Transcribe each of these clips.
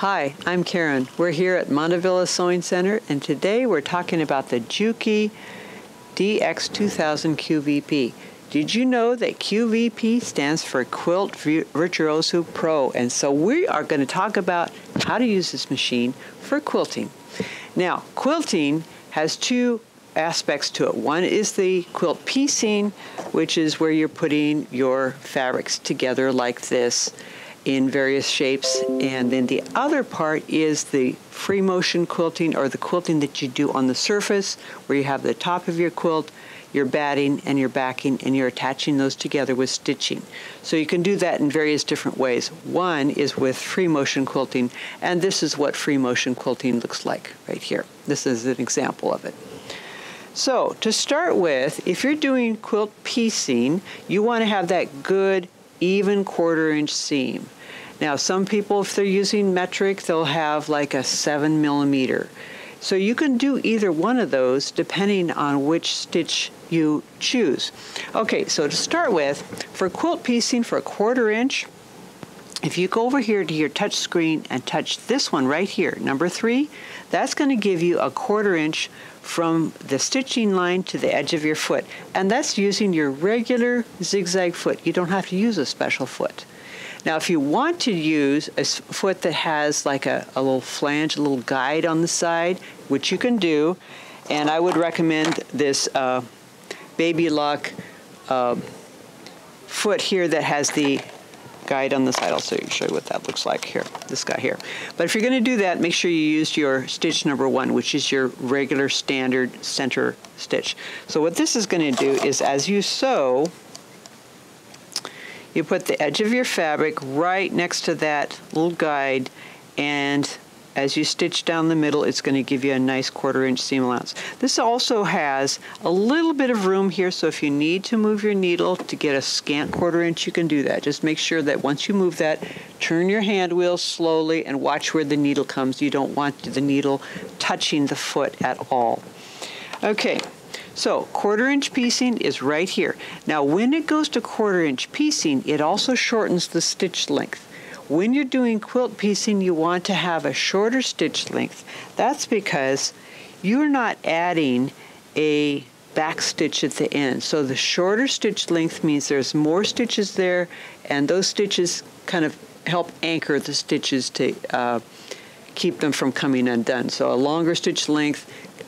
Hi, I'm Karen. We're here at Montavilla Sewing Center, and today we're talking about the Juki DX2000 QVP. Did you know that QVP stands for Quilt Virtuoso Pro? And so we are going to talk about how to use this machine for quilting. Now, quilting has two aspects to it. One is the quilt piecing, which is where you're putting your fabrics together like this in various shapes, and then the other part is the free motion quilting, or the quilting that you do on the surface, where you have the top of your quilt, you're batting and you're backing, and you're attaching those together with stitching. So you can do that in various different ways. One is with free motion quilting, and this is what free motion quilting looks like right here. This is an example of it. So to start with, if you're doing quilt piecing, you want to have that good even quarter-inch seam. Now, some people, if they're using metric, they'll have like a 7mm. So you can do either one of those depending on which stitch you choose. Okay, so to start with, for quilt piecing for a quarter-inch, if you go over here to your touch screen and touch this one right here, number 3, that's going to give you a quarter-inch from the stitching line to the edge of your foot. And that's using your regular zigzag foot. You don't have to use a special foot. Now, if you want to use a foot that has like a little flange, a little guide on the side, which you can do, and I would recommend this Baby Lock foot here that has the guide on the side. I'll show you what that looks like here, this guy here. But if you're going to do that, make sure you use your stitch number 1, which is your regular standard center stitch. So what this is going to do is, as you sew, you put the edge of your fabric right next to that little guide, and as you stitch down the middle, it's going to give you a nice quarter-inch seam allowance. This also has a little bit of room here, so if you need to move your needle to get a scant quarter-inch, you can do that. Just make sure that once you move that, turn your hand wheel slowly and watch where the needle comes. You don't want the needle touching the foot at all. Okay, so quarter-inch piecing is right here. Now, when it goes to quarter-inch piecing, it also shortens the stitch length. When you're doing quilt piecing, you want to have a shorter stitch length. That's because you're not adding a back stitch at the end. So the shorter stitch length means there's more stitches there, and those stitches kind of help anchor the stitches to keep them from coming undone. So a longer stitch length,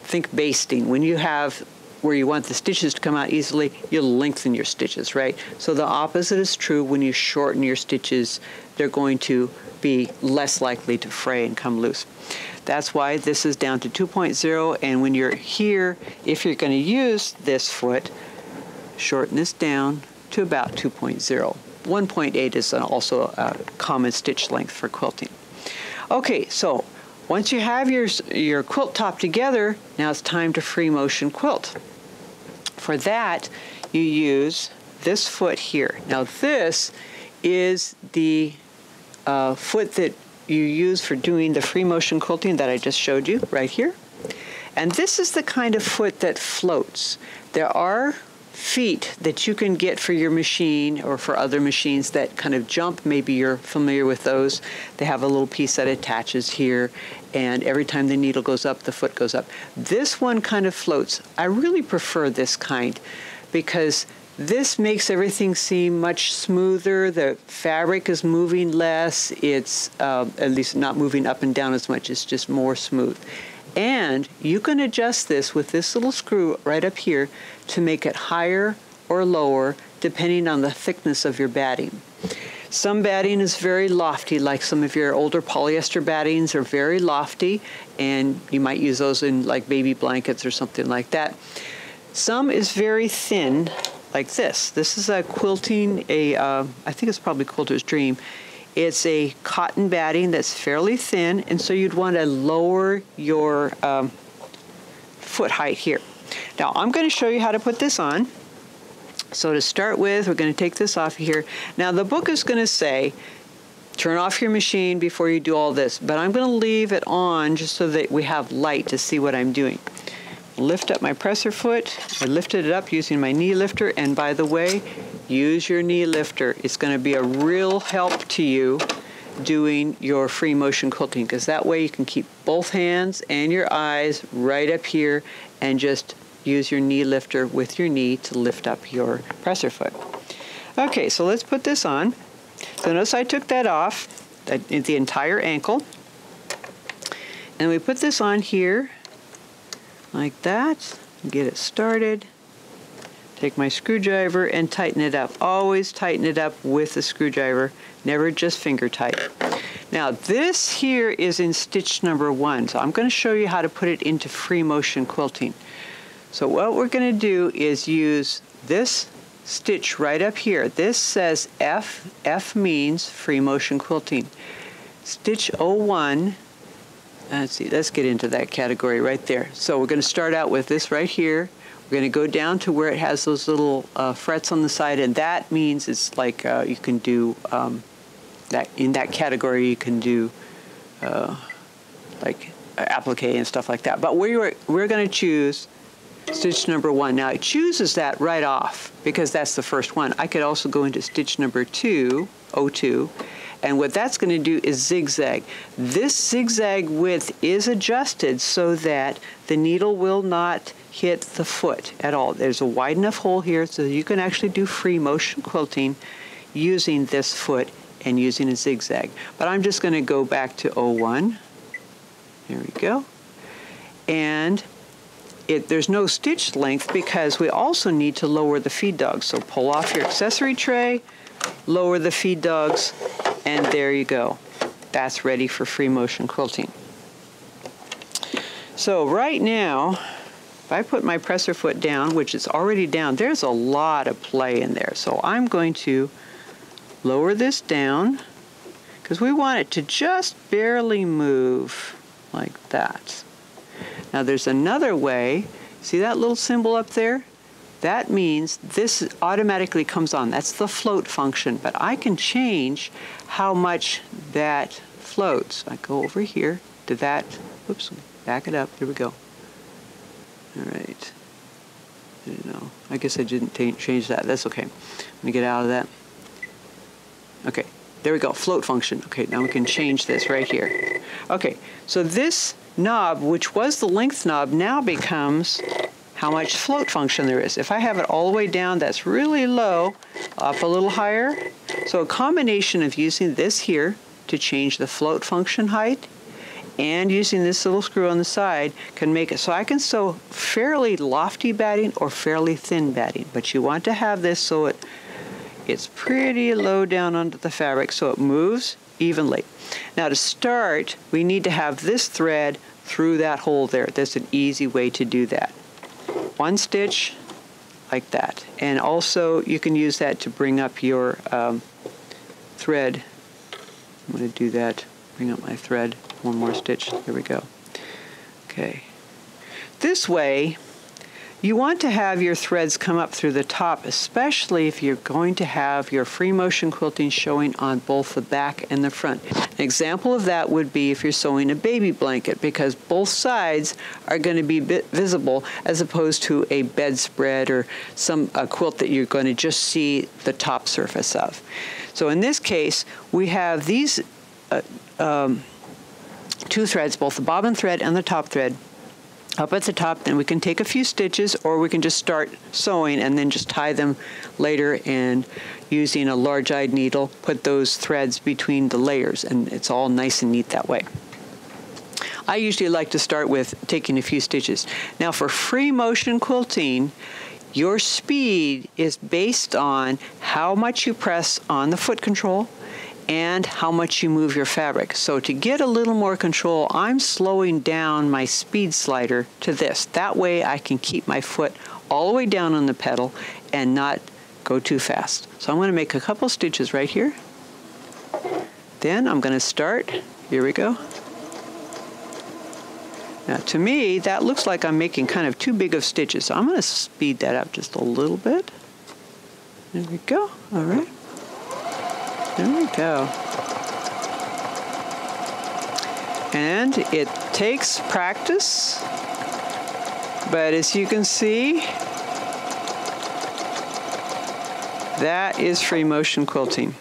think basting. When you have where you want the stitches to come out easily, you lengthen your stitches, right? So the opposite is true. When you shorten your stitches, they're going to be less likely to fray and come loose. That's why this is down to 2.0, and when you're here, if you're going to use this foot, shorten this down to about 2.0. 1.8 is also a common stitch length for quilting. Okay, so once you have your quilt top together, now it's time to free motion quilt. For that, you use this foot here. Now, this is the foot that you use for doing the free motion quilting that I just showed you right here. And this is the kind of foot that floats. There are feet that you can get for your machine or for other machines that kind of jump. Maybe you're familiar with those. They have a little piece that attaches here, and every time the needle goes up, the foot goes up. This one kind of floats. I really prefer this kind because this makes everything seem much smoother. The fabric is moving less. It's at least not moving up and down as much. It's just more smooth. And you can adjust this with this little screw right up here to make it higher or lower depending on the thickness of your batting. Some batting is very lofty, like some of your older polyester battings are very lofty, and you might use those in like baby blankets or something like that. Some is very thin, like this. This is a quilting, I think it's probably Quilter's Dream. It's a cotton batting that's fairly thin, and so you'd want to lower your foot height here. Now, I'm going to show you how to put this on. So to start with, we're going to take this off here. Now, the book is going to say, turn off your machine before you do all this, but I'm going to leave it on just so that we have light to see what I'm doing. Lift up my presser foot. I lifted it up using my knee lifter, and by the way, use your knee lifter. It's going to be a real help to you doing your free motion quilting, because that way you can keep both hands and your eyes right up here and just use your knee lifter with your knee to lift up your presser foot. Okay, so let's put this on. So notice I took that off, the entire ankle, and we put this on here like that, get it started. Take my screwdriver and tighten it up. Always tighten it up with the screwdriver, never just finger tight. Now this here is in stitch number 1, so I'm going to show you how to put it into free motion quilting. So what we're going to do is use this stitch right up here. This says F. F means free motion quilting. Stitch 01, let's see, let's get into that category right there. So we're going to start out with this right here. We're going to go down to where it has those little frets on the side, and that means it's like you can do that in that category. You can do like applique and stuff like that. But we're going to choose stitch number 1. Now it chooses that right off because that's the first one. I could also go into stitch number 202, and what that's going to do is zigzag. This zigzag width is adjusted so that the needle will not hit the foot at all. There's a wide enough hole here so you can actually do free motion quilting using this foot and using a zigzag. But I'm just going to go back to 01. There we go. And there's no stitch length because we also need to lower the feed dogs. So pull off your accessory tray, lower the feed dogs, and there you go. That's ready for free motion quilting. So right now, I put my presser foot down, which is already down. There's a lot of play in there. So I'm going to lower this down because we want it to just barely move like that. Now there's another way. See that little symbol up there? That means this automatically comes on. That's the float function, but I can change how much that floats. I go over here to that, oops, back it up, there we go. All right, I don't know. I guess I didn't change that. That's okay. Let me get out of that. Okay, there we go, float function. Okay, now we can change this right here. Okay, so this knob, which was the length knob, now becomes how much float function there is. If I have it all the way down, that's really low, up a little higher. So a combination of using this here to change the float function height and using this little screw on the side can make it so I can sew fairly lofty batting or fairly thin batting, but you want to have this so it's pretty low down onto the fabric so it moves evenly. Now to start, we need to have this thread through that hole there. That's an easy way to do that. One stitch like that, and also you can use that to bring up your thread. I'm going to do that, bring up my thread. One more stitch, there we go. Okay. This way, you want to have your threads come up through the top, especially if you're going to have your free motion quilting showing on both the back and the front. An example of that would be if you're sewing a baby blanket, because both sides are going to be visible as opposed to a bedspread or a quilt that you're going to just see the top surface of. So in this case, we have these two threads, both the bobbin thread and the top thread, up at the top. Then we can take a few stitches, or we can just start sewing and then just tie them later, and using a large-eyed needle, put those threads between the layers, and it's all nice and neat that way. I usually like to start with taking a few stitches. Now for free motion quilting, your speed is based on how much you press on the foot control and how much you move your fabric. So to get a little more control, I'm slowing down my speed slider to this. That way I can keep my foot all the way down on the pedal and not go too fast. So I'm going to make a couple stitches right here. Then I'm going to start. Here we go. Now to me, that looks like I'm making kind of too big of stitches. So I'm going to speed that up just a little bit. There we go. All right. There we go. And it takes practice, but as you can see, that is free motion quilting.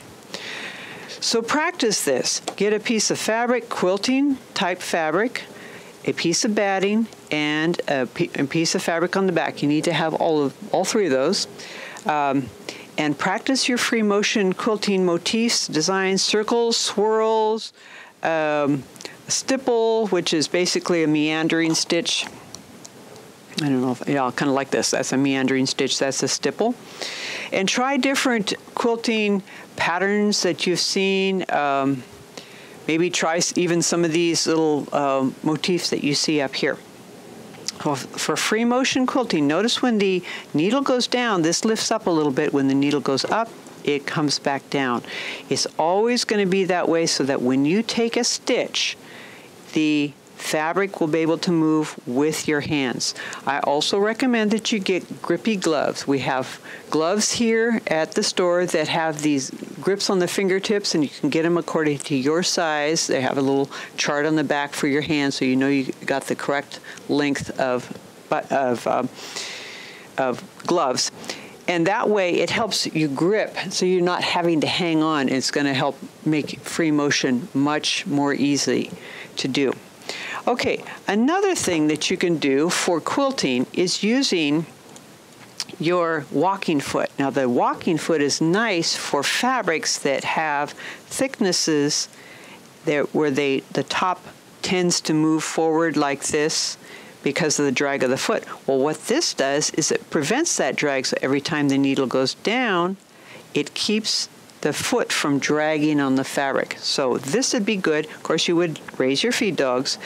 So practice this. Get a piece of fabric, quilting type fabric, a piece of batting, and a piece of fabric on the back. You need to have all three of those. And practice your free motion quilting motifs, designs, circles, swirls, stipple, which is basically a meandering stitch. I don't know if y'all kind of like this. That's a meandering stitch, that's a stipple. And try different quilting patterns that you've seen. Maybe try even some of these little motifs that you see up here. Well, for free motion quilting, notice when the needle goes down, this lifts up a little bit. When the needle goes up, it comes back down. It's always going to be that way so that when you take a stitch, the fabric will be able to move with your hands. I also recommend that you get grippy gloves. We have gloves here at the store that have these grips on the fingertips, and you can get them according to your size. They have a little chart on the back for your hand so you know you got the correct length of gloves. And that way it helps you grip so you're not having to hang on. It's going to help make free motion much more easy to do. Okay, another thing that you can do for quilting is using your walking foot. Now the walking foot is nice for fabrics that have thicknesses that where the top tends to move forward like this because of the drag of the foot. Well, what this does is it prevents that drag, so every time the needle goes down, it keeps the foot from dragging on the fabric. So this would be good. Of course, you would raise your feed dogs,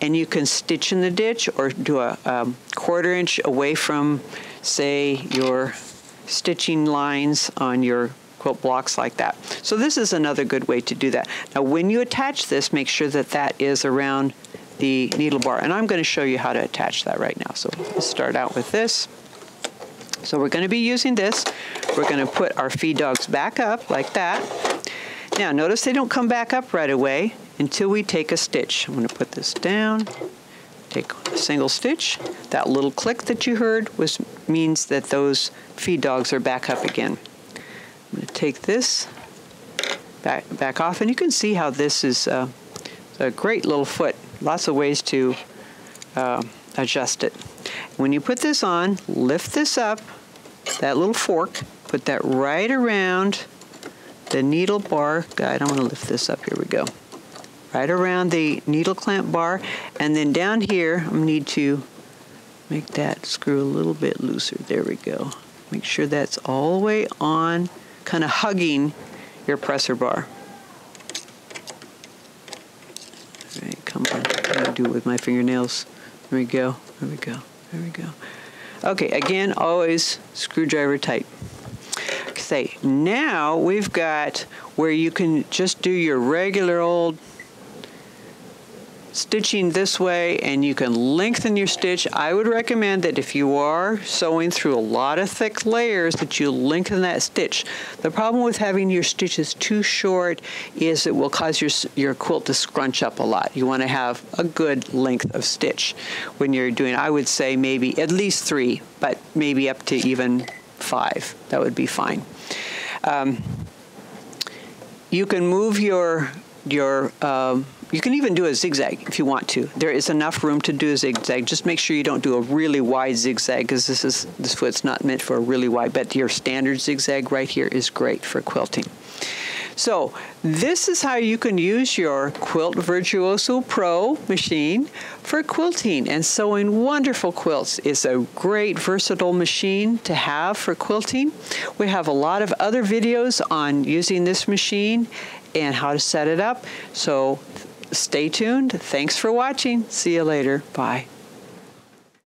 and you can stitch in the ditch or do a quarter inch away from, say, your stitching lines on your quilt blocks like that. So this is another good way to do that. Now, when you attach this, make sure that that is around the needle bar. And I'm going to show you how to attach that right now. So let's start out with this. So we're going to be using this. We're going to put our feed dogs back up like that. Now notice they don't come back up right away until we take a stitch. I'm going to put this down, take a single stitch. That little click that you heard means that those feed dogs are back up again. I'm going to take this back off, and you can see how this is a great little foot. Lots of ways to adjust it. When you put this on, lift this up, that little fork, put that right around the needle bar. I don't want to lift this up, here we go. Right around the needle clamp bar, and then down here, I need to make that screw a little bit looser. There we go. Make sure that's all the way on, kind of hugging your presser bar. All right, come on, I'm gonna do it with my fingernails. There we go, there we go, there we go. Okay, again, always screwdriver tight. Okay, now we've got where you can just do your regular old stitching this way, and you can lengthen your stitch. I would recommend that if you are sewing through a lot of thick layers that you lengthen that stitch. The problem with having your stitches too short is it will cause your quilt to scrunch up a lot. You want to have a good length of stitch when you're doing, I would say maybe at least 3, but maybe up to even 5. That would be fine. You can move you can even do a zigzag if you want to. There is enough room to do a zigzag. Just make sure you don't do a really wide zigzag, because this foot's not meant for a really wide, but your standard zigzag right here is great for quilting. So this is how you can use your Quilt Virtuoso Pro machine for quilting and sewing wonderful quilts. It's a great versatile machine to have for quilting. We have a lot of other videos on using this machine and how to set it up. So stay tuned. Thanks for watching. See you later. Bye.